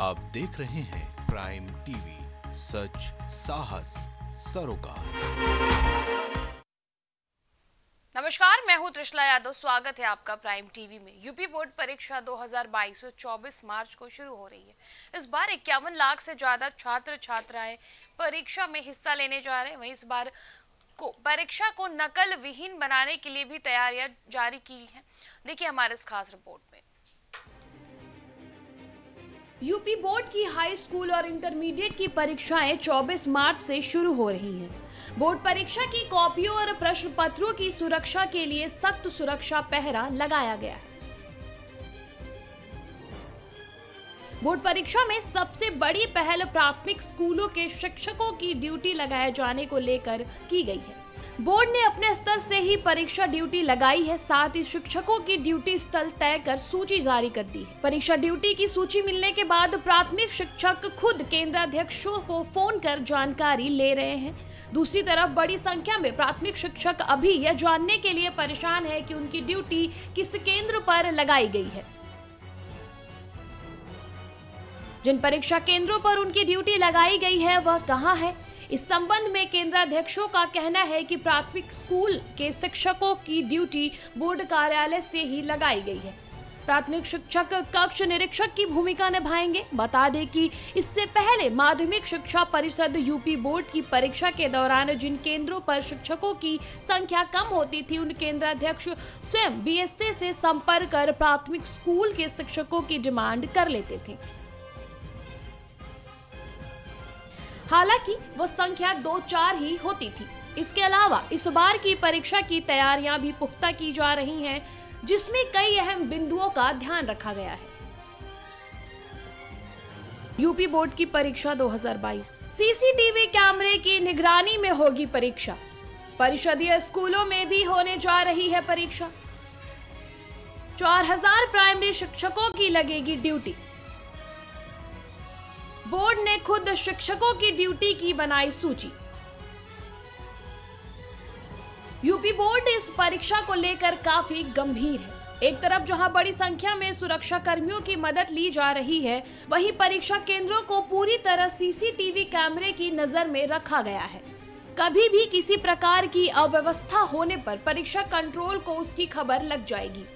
आप देख रहे हैं प्राइम टीवी, सच साहस सरोकार। नमस्कार, मैं हूं त्रिशला यादव। स्वागत है आपका प्राइम टीवी में। यूपी बोर्ड परीक्षा 2022 24 मार्च को शुरू हो रही है। इस बार 51 लाख से ज्यादा छात्र छात्राएं परीक्षा में हिस्सा लेने जा रहे हैं। वहीं इस बार परीक्षा को नकल विहीन बनाने के लिए भी तैयारियां जारी की हैं। देखिए हमारे इस खास रिपोर्ट में। यूपी बोर्ड की हाई स्कूल और इंटरमीडिएट की परीक्षाएं 24 मार्च से शुरू हो रही हैं। बोर्ड परीक्षा की कॉपियों और प्रश्न पत्रों की सुरक्षा के लिए सख्त सुरक्षा पहरा लगाया गया है। बोर्ड परीक्षा में सबसे बड़ी पहल प्राथमिक स्कूलों के शिक्षकों की ड्यूटी लगाए जाने को लेकर की गई है। बोर्ड ने अपने स्तर से ही परीक्षा ड्यूटी लगाई है, साथ ही शिक्षकों की ड्यूटी स्थल तय कर सूची जारी कर दी है। परीक्षा ड्यूटी की सूची मिलने के बाद प्राथमिक शिक्षक खुद केंद्राध्यक्षों को फोन कर जानकारी ले रहे हैं। दूसरी तरफ बड़ी संख्या में प्राथमिक शिक्षक अभी यह जानने के लिए परेशान है कि उनकी ड्यूटी किस केंद्र पर लगाई गई है। जिन परीक्षा केंद्रों पर उनकी ड्यूटी लगाई गई है वह कहां है, इस संबंध में केंद्राध्यक्षों का कहना है कि प्राथमिक स्कूल के शिक्षकों की ड्यूटी बोर्ड कार्यालय से ही लगाई गई है। प्राथमिक शिक्षक कक्ष निरीक्षक की भूमिका निभाएंगे। बता दें कि इससे पहले माध्यमिक शिक्षा परिषद यूपी बोर्ड की परीक्षा के दौरान जिन केंद्रों पर शिक्षकों की संख्या कम होती थी, उन केंद्राध्यक्ष स्वयं बीएसए से संपर्क कर प्राथमिक स्कूल के शिक्षकों की डिमांड कर लेते थे। हालांकि वो संख्या 2-4 ही होती थी। इसके अलावा इस बार की परीक्षा की तैयारियां भी पुख्ता की जा रही हैं, जिसमें कई अहम बिंदुओं का ध्यान रखा गया है। यूपी बोर्ड की परीक्षा 2022 सीसीटीवी कैमरे की निगरानी में होगी परीक्षा। परिषदीय स्कूलों में भी होने जा रही है परीक्षा। 4000 प्राइमरी शिक्षकों की लगेगी ड्यूटी। बोर्ड ने खुद शिक्षकों की ड्यूटी की बनाई सूची। यूपी बोर्ड इस परीक्षा को लेकर काफी गंभीर है। एक तरफ जहां बड़ी संख्या में सुरक्षा कर्मियों की मदद ली जा रही है, वहीं परीक्षा केंद्रों को पूरी तरह सीसीटीवी कैमरे की नजर में रखा गया है। कभी भी किसी प्रकार की अव्यवस्था होने पर परीक्षा कंट्रोल को उसकी खबर लग जाएगी।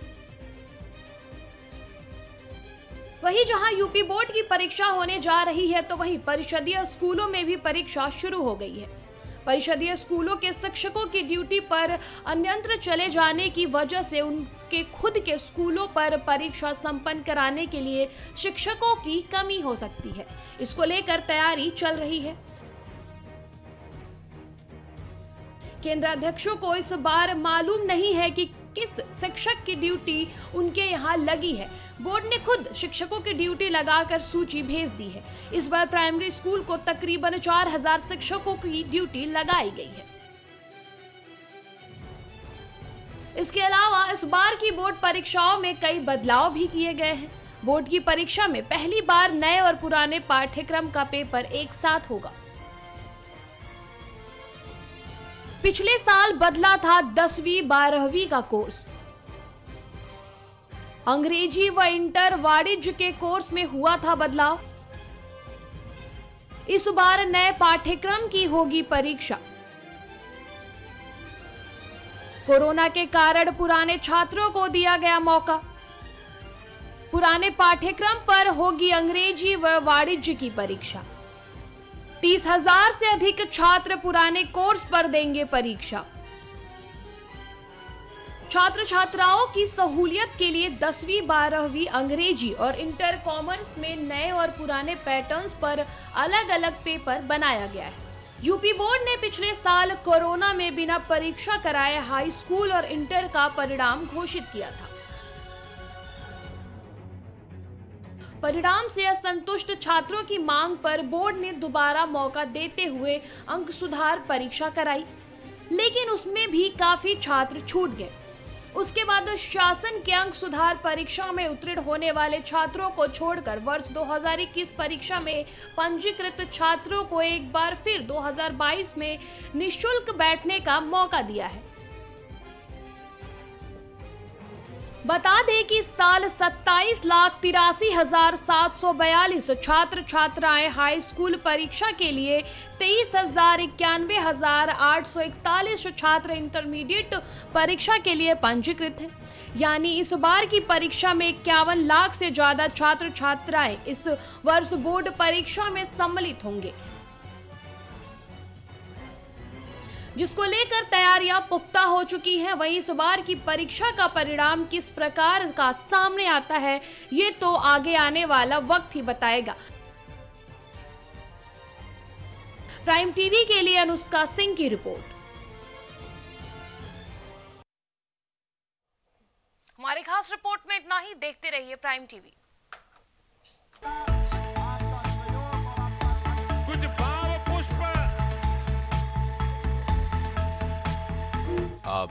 वहीं जहां यूपी बोर्ड की परीक्षा होने जा रही है, तो वहीं परिषदीय स्कूलों में भी परीक्षा शुरू हो गई है। परिषदीय स्कूलों के शिक्षकों की ड्यूटी पर अन्यंत्र चले जाने की वजह से उनके खुद के स्कूलों पर परीक्षा संपन्न कराने के लिए शिक्षकों की कमी हो सकती है। इसको लेकर तैयारी चल रही है। केंद्राध्यक्षों को इस बार मालूम नहीं है कि किस शिक्षक की ड्यूटी उनके यहाँ लगी है। बोर्ड ने खुद शिक्षकों की ड्यूटी लगाकर सूची भेज दी है। इस बार प्राइमरी स्कूल को तकरीबन 4000 शिक्षकों की ड्यूटी लगाई गई है। इसके अलावा इस बार की बोर्ड परीक्षाओं में कई बदलाव भी किए गए हैं। बोर्ड की परीक्षा में पहली बार नए और पुराने पाठ्यक्रम का पेपर एक साथ होगा। पिछले साल बदला था 10वीं 12वीं का कोर्स। अंग्रेजी व इंटर वाणिज्य के कोर्स में हुआ था बदलाव। इस बार नए पाठ्यक्रम की होगी परीक्षा। कोरोना के कारण पुराने छात्रों को दिया गया मौका। पुराने पाठ्यक्रम पर होगी अंग्रेजी व वाणिज्य की परीक्षा। 30,000 से अधिक छात्र पुराने कोर्स पर देंगे परीक्षा। छात्र छात्राओं की सहूलियत के लिए 10वीं 12वीं अंग्रेजी और इंटर कॉमर्स में नए और पुराने पैटर्न्स पर अलग अलग पेपर बनाया गया है। यूपी बोर्ड ने पिछले साल कोरोना में बिना परीक्षा कराए हाई स्कूल और इंटर का परिणाम घोषित किया था। परिणाम से असंतुष्ट छात्रों की मांग पर बोर्ड ने दोबारा मौका देते हुए अंक सुधार परीक्षा कराई, लेकिन उसमें भी काफी छात्र छूट गए। उसके बाद शासन के अंक सुधार परीक्षा में उत्तीर्ण होने वाले छात्रों को छोड़कर वर्ष 2021 परीक्षा में पंजीकृत छात्रों को एक बार फिर 2022 में निःशुल्क बैठने का मौका दिया है। बता दें कि इस साल 27,83,742 छात्र छात्राएं हाई स्कूल परीक्षा के लिए 23,91,841 छात्र इंटरमीडिएट परीक्षा के लिए पंजीकृत हैं। यानी इस बार की परीक्षा में 51 लाख से ज्यादा छात्र छात्राएं इस वर्ष बोर्ड परीक्षा में सम्मिलित होंगे, जिसको लेकर तैयारियां पुख्ता हो चुकी हैं। वहीं इस बार की परीक्षा का परिणाम किस प्रकार का सामने आता है, ये तो आगे आने वाला वक्त ही बताएगा। प्राइम टीवी के लिए अनुष्का सिंह की रिपोर्ट। हमारी खास रिपोर्ट में इतना ही। देखते रहिए प्राइम टीवी। कुछ भाव पुष्प आप